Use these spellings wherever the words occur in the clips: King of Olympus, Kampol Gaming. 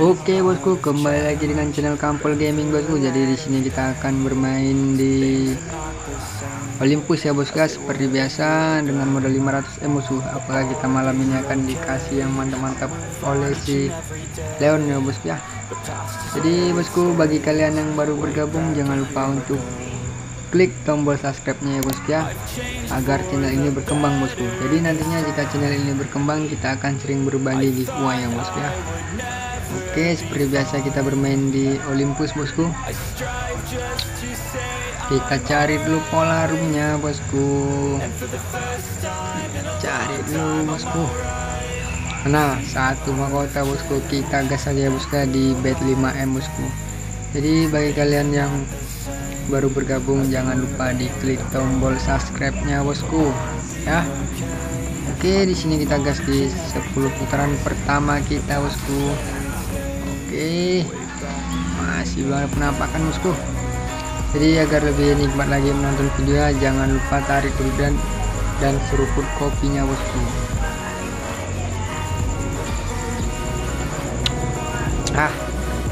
Oke bosku, kembali lagi dengan channel Kampol Gaming bosku. Jadi di sini kita akan bermain di Olympus ya bosku, seperti biasa dengan modal 500 musuh. Apakah kita malam ini akan dikasih yang mantap-mantap oleh si Leon ya bosku ya. Jadi bosku, bagi kalian yang baru bergabung jangan lupa untuk klik tombol subscribe-nya ya bosku ya, agar channel ini berkembang bosku. Jadi nantinya jika channel ini berkembang kita akan sering berbagi giveaway ya bosku ya. Oke, seperti biasa kita bermain di Olympus bosku. Kita cari dulu pola roomnya bosku, kita cari dulu bosku. Nah, satu mahkota bosku, kita gas aja bosku di bet 5M bosku. Jadi bagi kalian yang baru bergabung jangan lupa diklik tombol subscribe-nya bosku ya. Oke, di sini kita gas di 10 putaran pertama kita bosku. Oke, masih banyak penampakan bosku. Jadi agar lebih nikmat lagi menonton videonya jangan lupa tarik dan seruput kopinya bosku.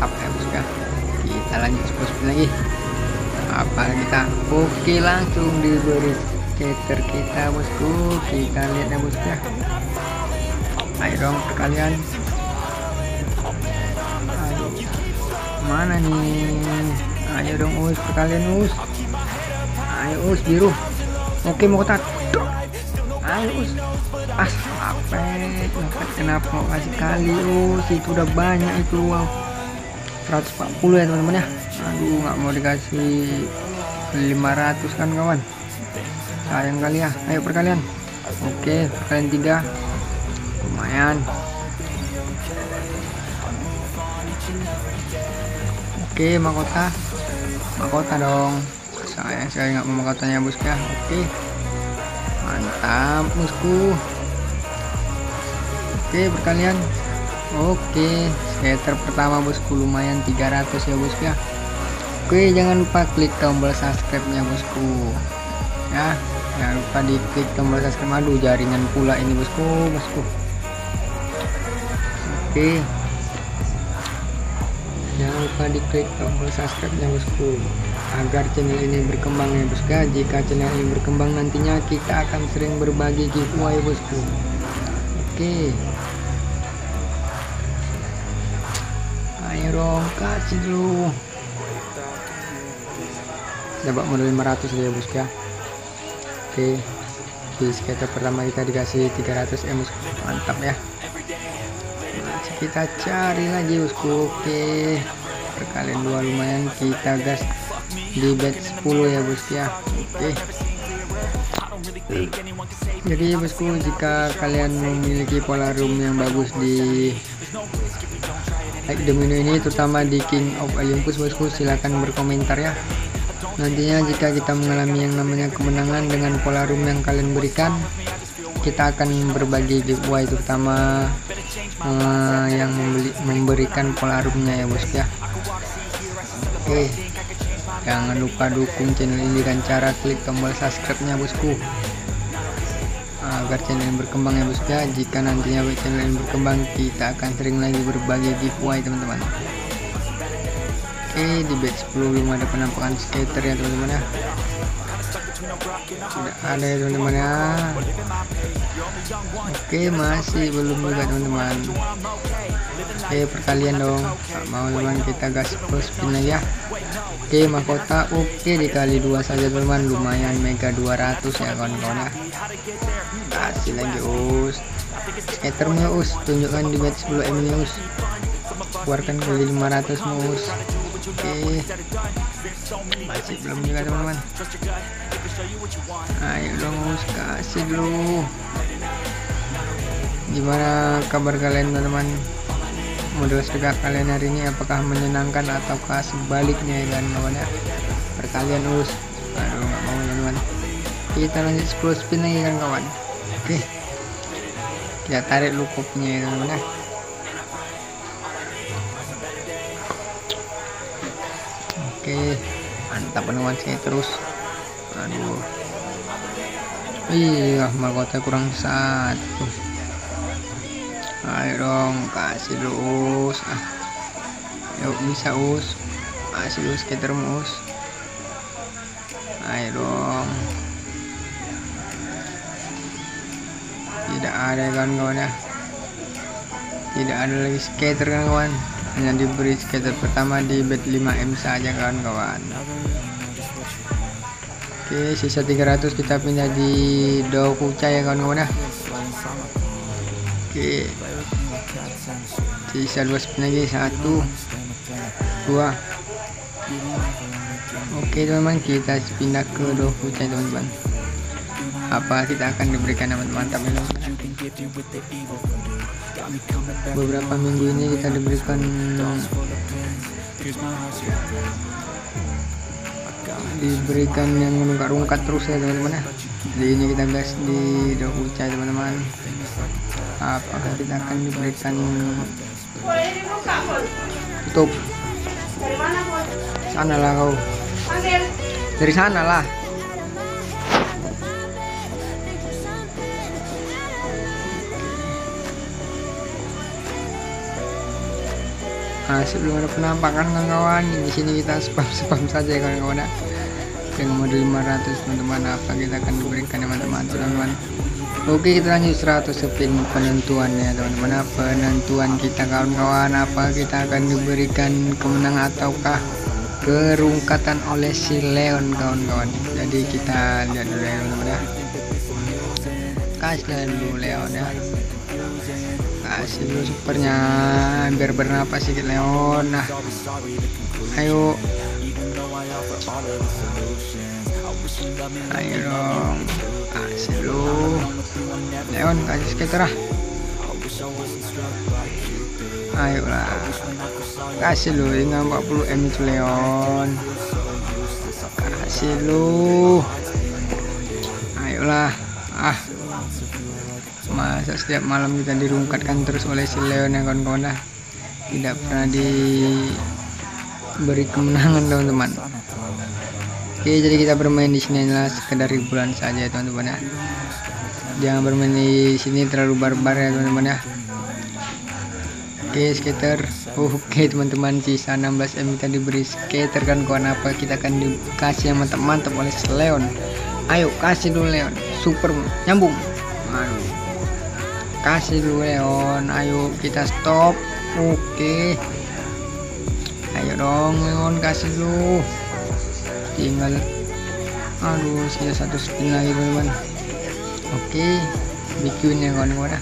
Apa ya bosku, kita lanjut bosku lagi. Apa kita oke, langsung diberi skater kita bosku. Kita lihat ya bosku ya, ayo dong kalian. Aduh, mana nih, ayo dong us kalian, us ayo us biru. Oke mau kotak, ayo us pas apa kenapa mau kasih kali us itu udah banyak itu, wow 140 ya teman-teman ya. Aduh, nggak mau dikasih 500 kan kawan, sayang kali ya. Ayo perkalian, oke perkalian 3 lumayan. Oke mahkota dong, sayang sekali nggak mau mahkotanya bosku ya. Oke mantap bosku, oke perkalian. Oke skater pertama bosku, lumayan 300 ya bosku ya. Oke, jangan lupa klik tombol subscribe nya bosku ya, jangan lupa diklik tombol subscribe. Aduh jaringan pula ini bosku oke, jangan lupa diklik tombol subscribe nya bosku agar channel ini berkembang ya bosku. Jika channel ini berkembang nantinya kita akan sering berbagi giveaway bosku. Oke, ayo dong kasih dulu, dapat modal 500 ya bosku ya. Oke, di skater pertama kita dikasih 300 bosku, mantap ya. Masih kita cari lagi bosku. Oke perkalian 2 lumayan, kita gas di bet 10 ya bosku ya. Oke, jadi bosku jika kalian memiliki pola room yang bagus di domino ini terutama di King of Olympus bosku, silahkan berkomentar ya. Nantinya jika kita mengalami yang namanya kemenangan dengan pola room yang kalian berikan, kita akan berbagi giveaway terutama yang memberikan pola roomnya ya bosku ya. Oke, jangan lupa dukung channel ini dengan cara klik tombol subscribe-nya bosku agar channel ini berkembang ya bosku ya. Jika nantinya channel ini berkembang kita akan sering lagi berbagi giveaway teman-teman. Oke, di batch 10 belum ada penampakan skater ya teman-teman ya, tidak ada ya teman-teman ya. Oke masih belum juga teman-teman. Oke perkalian dong, tak mau teman, kita gas plus spin lagi ya. Oke mahkota, oke dikali 2 saja teman, lumayan mega 200 ya kawan-kawan ya. Kasih lagi us skaternya, us tunjukkan di batch 10M nya us, keluarkan kali 500 us. Oke masih belum juga teman-teman, ayo dong us kasih dulu. Gimana kabar kalian teman-teman, modal sedekah kalian hari ini apakah menyenangkan ataukah sebaliknya ya kawan ya. Perkalian us, aduh nggak mau teman-teman. Kita lanjut 10 spin lagi kan kawan. Oke kita tarik lu kopinya ya teman-teman ya. Oke mantap teman-teman, saya terus aduh iya mahkota kurang 1. Ayo dong, kasih lu us. Yuk bisa us. Kasih lu skatermu us. Ayo dong. Tidak ada kawan-kawan ya. Tidak ada lagi skater kawan. Hanya diberi skater pertama di bet 5M saja kawan-kawan. Oke, sisa 300 kita pindah di Dokuca ya kawan-kawan ya. Oke, sisa 2 spin lagi, 1 2. Oke teman-teman, kita pindah ke Dokuca teman-teman. Apa kita akan diberikan amat mantap ini. Beberapa minggu ini kita diberikan yang rungkat-rungkat terus ya teman-teman ya. Jadi ini kita gas di Dokuca teman-teman. Apakah kita akan diberikan tutup sana lah kau, dari sana lah. Nah, sebelum ada penampakan kawan-kawan, di sini kita spam saja ya kawan-kawan yang model 500 teman-teman. Apa kita akan diberikan teman-teman? Oke, kita lanjut 100 spin penentuan ya teman-teman. Penentuan kita kawan-kawan, apa kita akan diberikan kemenang ataukah kerungkatan oleh si Leon kawan-kawan. Jadi kita lihat dulu ya teman-teman. Kasih dulu Leon ya. Kasih dulu supernya biar bernapas sedikit Leon. Nah, ayo ayo dong, kasih dulu Leon, kasih skater lah. Ayo lah, kasih lu ingat 40M itu Leon, kasih lu. Ayo lah, masa setiap malam kita dirungkatkan terus oleh si Leon ya kawan-kawan lah. Tidak pernah diberi kemenangan teman-teman. Oke, jadi kita bermain di sini adalah sekedar hiburan saja teman-teman ya. Jangan bermain di sini terlalu barbar ya teman-teman ya. Oke, skater. Oke teman-teman, sisa 16M kita diberi skater kan kawan. Apa kita akan dikasih yang mantap-mantap oleh si Leon. Ayo kasih dulu Leon, super nyambung. Aduh, kasih dulu Leon. Ayo kita stop. Oke, ayo dong Leon, kasih dulu. Tinggal aduh sisa 1 spin lagi teman-teman. Oke, bikin ya kawan-kawan,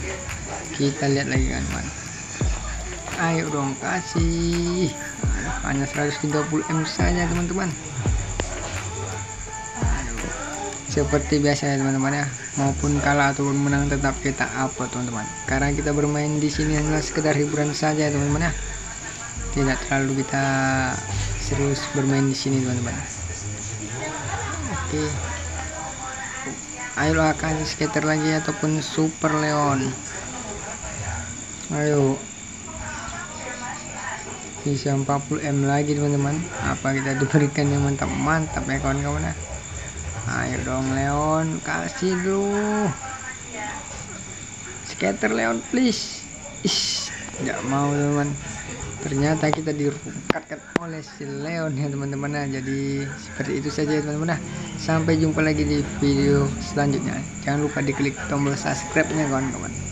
kita lihat lagi kawan-kawan. Ayo dong kasih. Hanya 130M saja teman-teman. Seperti biasa ya teman-teman ya, maupun kalah ataupun menang tetap kita upload teman-teman. Karena kita bermain di sini hanya sekedar hiburan saja teman-teman ya. Tidak terlalu kita serius bermain di sini teman-teman. Oke, ayo kasih skater lagi ataupun super Leon. Ayo, bisa 40M lagi teman-teman. Apa kita diberikan yang mantap-mantap ya kawan-kawan ya. Ayo dong Leon, kasih dulu skater Leon please. Ish, tidak mau teman. Ternyata kita dirungkatkan oleh si Leon ya teman-teman ya. Jadi seperti itu saja teman-teman ya. Sampai jumpa lagi di video selanjutnya. Jangan lupa diklik tombol subscribe-nya kawan-kawan.